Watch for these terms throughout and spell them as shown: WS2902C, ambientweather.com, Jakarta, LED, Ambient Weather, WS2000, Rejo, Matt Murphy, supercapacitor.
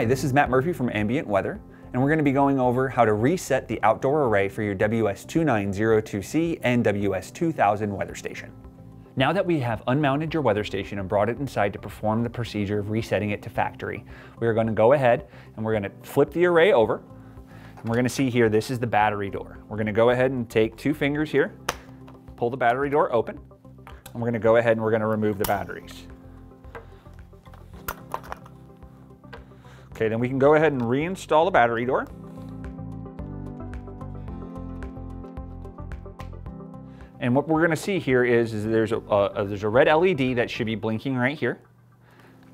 Hi, this is Matt Murphy from Ambient Weather, and we're going to be going over how to reset the outdoor array for your WS2902C and WS2000 weather station. Now that we have unmounted your weather station and brought it inside to perform the procedure of resetting it to factory, we are going to go ahead and we're going to flip the array over, and we're going to see here this is the battery door. We're going to go ahead and take two fingers here, pull the battery door open, and we're going to go ahead and we're going to remove the batteries. Okay, then we can go ahead and reinstall the battery door. And what we're gonna see here is there's a red LED that should be blinking right here.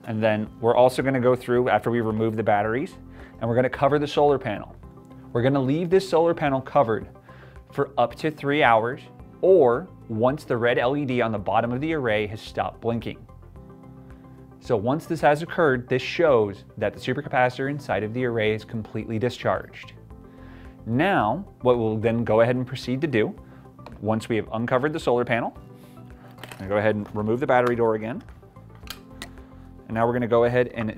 And then we're also gonna go through, after we remove the batteries, and we're gonna cover the solar panel. We're gonna leave this solar panel covered for up to 3 hours, or once the red LED on the bottom of the array has stopped blinking. So once this has occurred, this shows that the supercapacitor inside of the array is completely discharged. Now, what we'll then go ahead and proceed to do, once we have uncovered the solar panel, I'm gonna go ahead and remove the battery door again. And now we're gonna go ahead and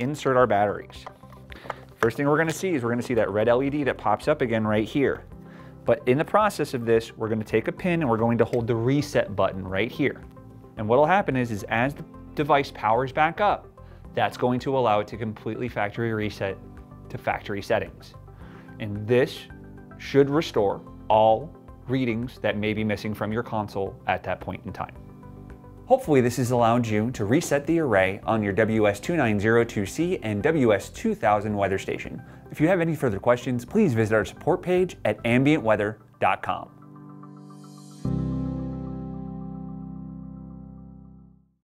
insert our batteries. First thing we're gonna see is we're gonna see that red LED that pops up again right here. But in the process of this, we're gonna take a pin and we're going to hold the reset button right here. And what'll happen is as the device powers back up, that's going to allow it to completely factory reset to factory settings. And this should restore all readings that may be missing from your console at that point in time. Hopefully this has allowed you to reset the array on your WS2902C and WS2000 weather station. If you have any further questions, please visit our support page at ambientweather.com.